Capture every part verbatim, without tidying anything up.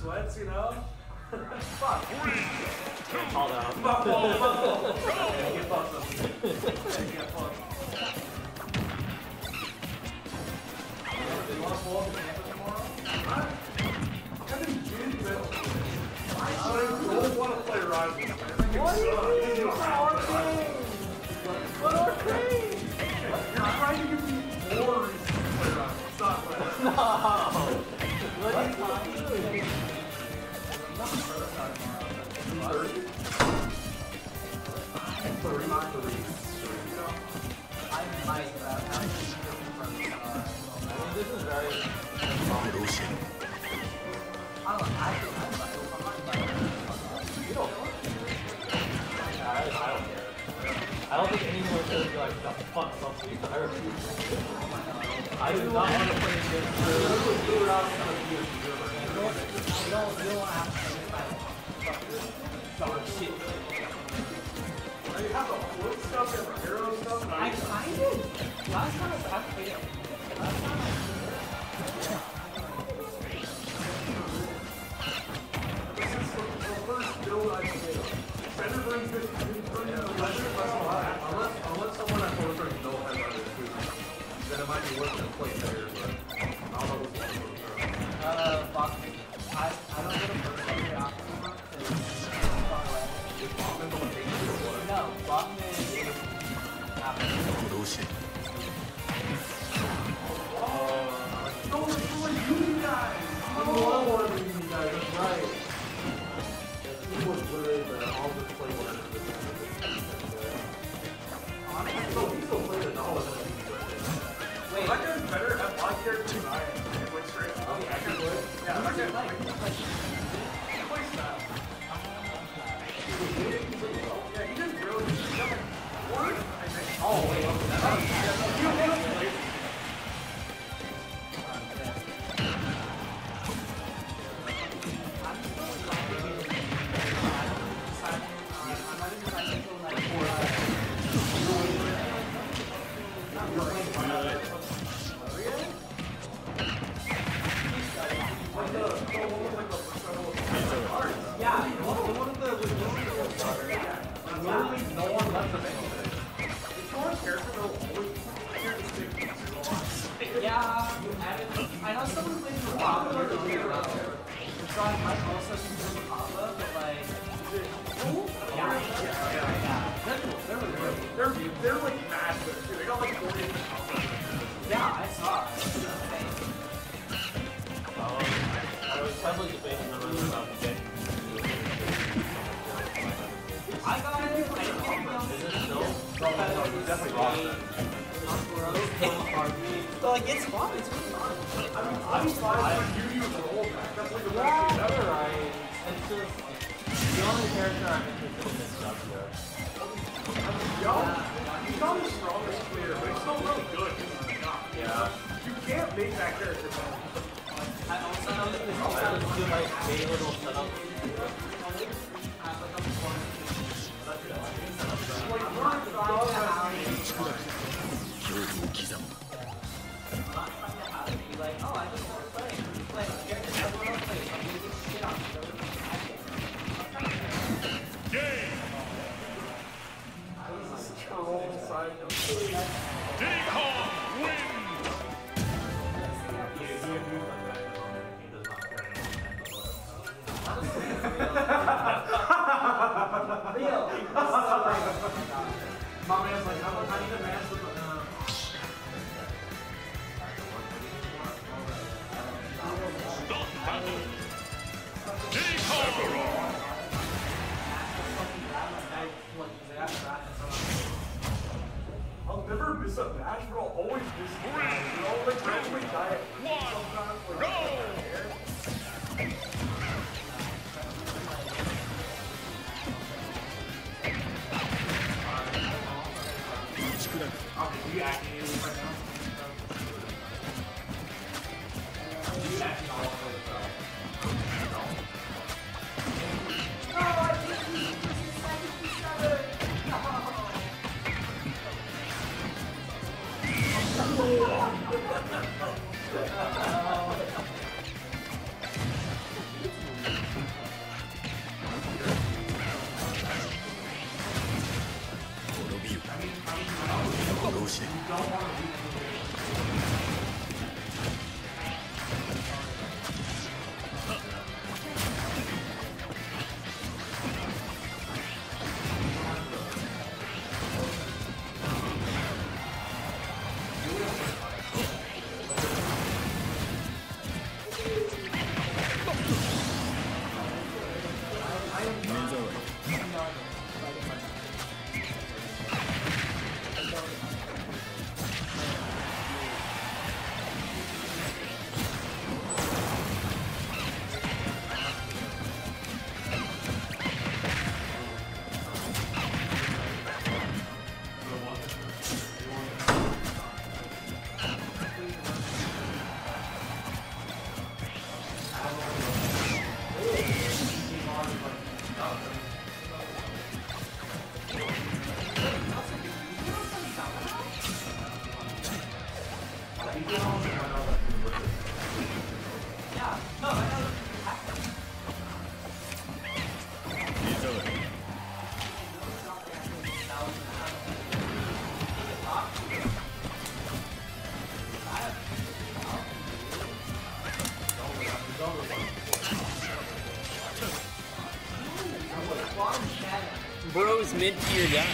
sweats, you know? Fuck. Hold on. Fuck, whoa, whoa, whoa. Get fucked up. Get fucked. You want to pull up the campus tomorrow? Huh? I'm in gym, I don't want to play Rise. What do you mean? What are things? You're trying to give me more reasons to play Rise. Stop playing. No. What are you doing? I might have. This is very ocean. I don't know, I feel I'm like, I'm like, you don't know. I don't care. I don't think anyone's gonna be like, the fuck something. I refuse. I do not want to play this game. I literally blew it out in front of you. You don't want to have to play this kind of shit. Do you have the wood stuff and the arrow stuff? I kind of. Last time I was playing it. Last time I Burrow's mid-tier guy.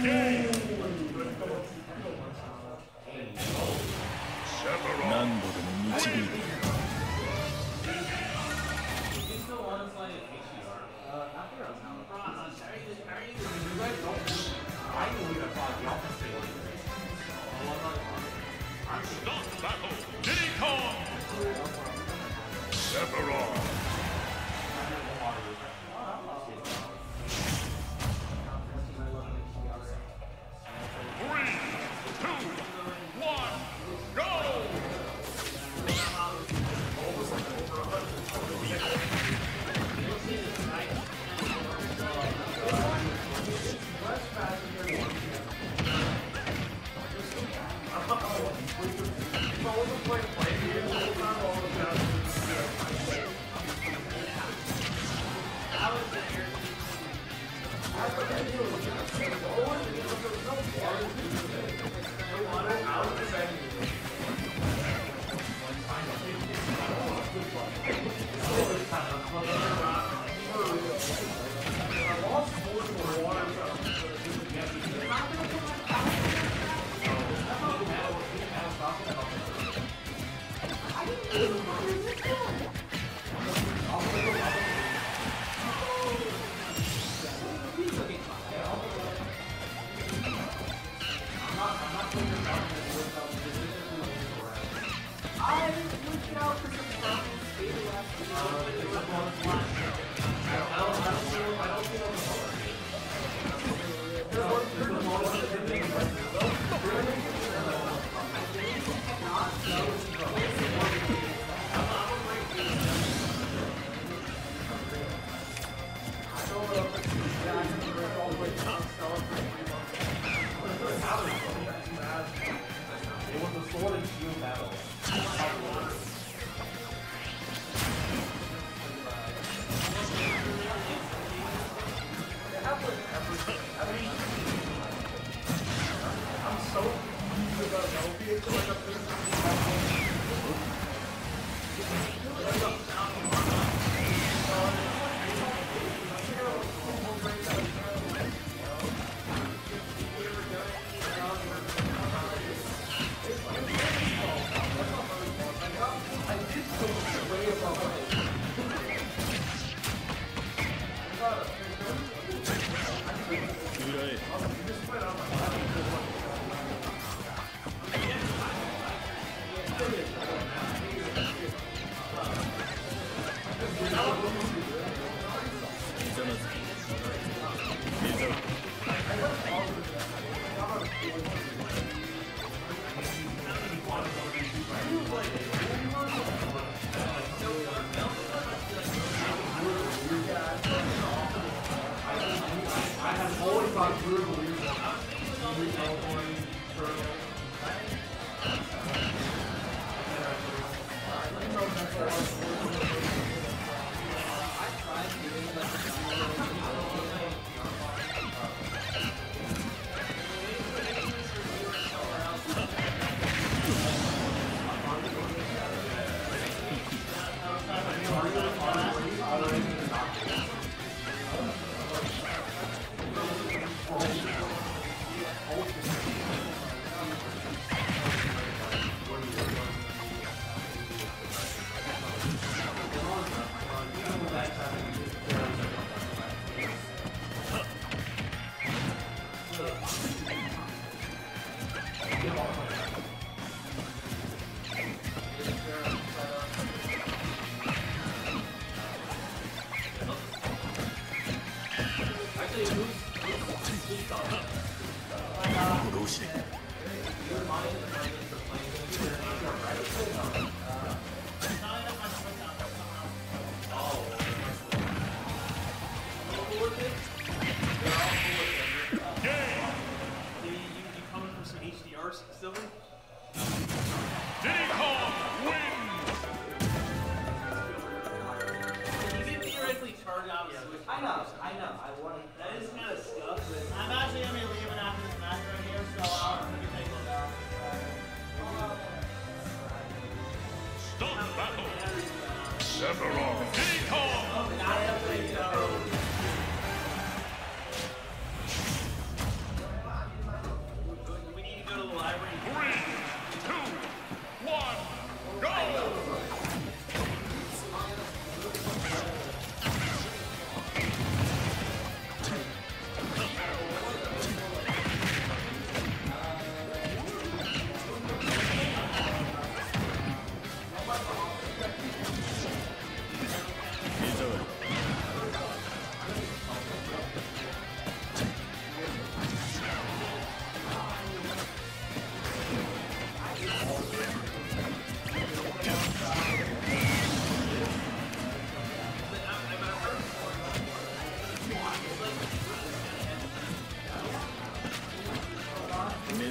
Several.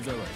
do it.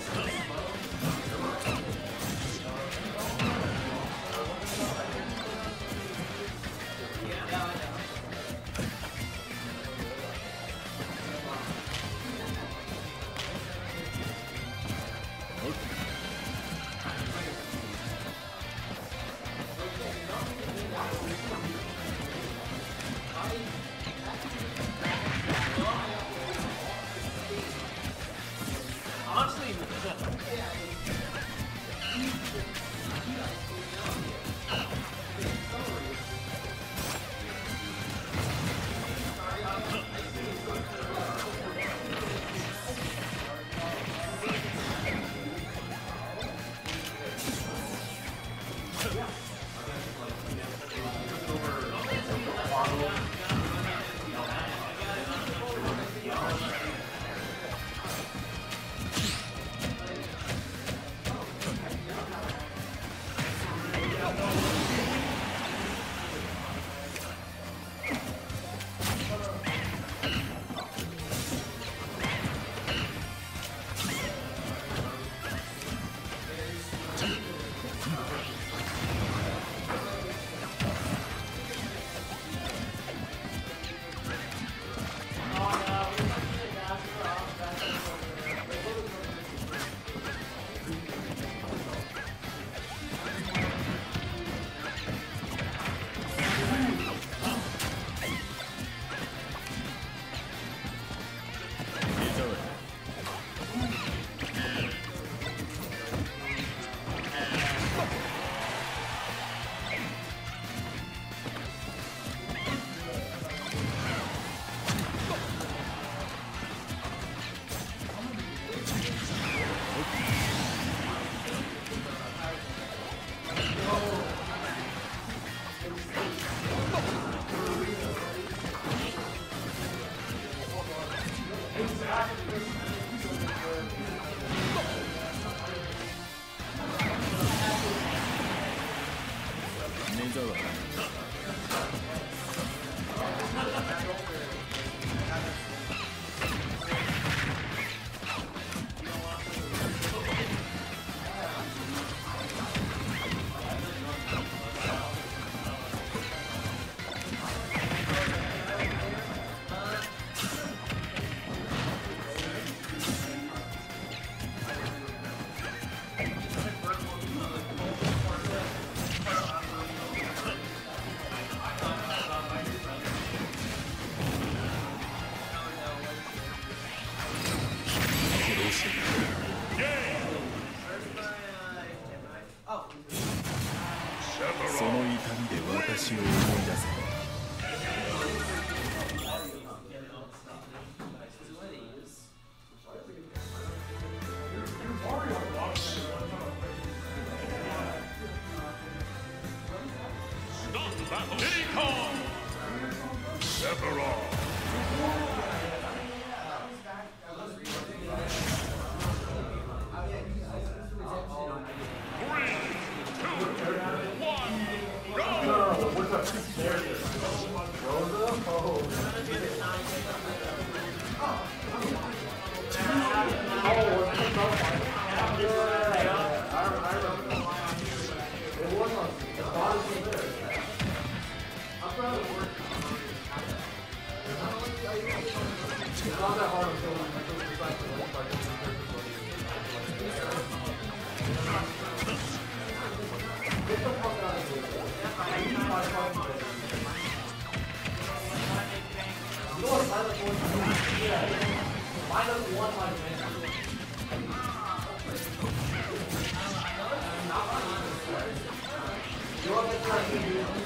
Thank you.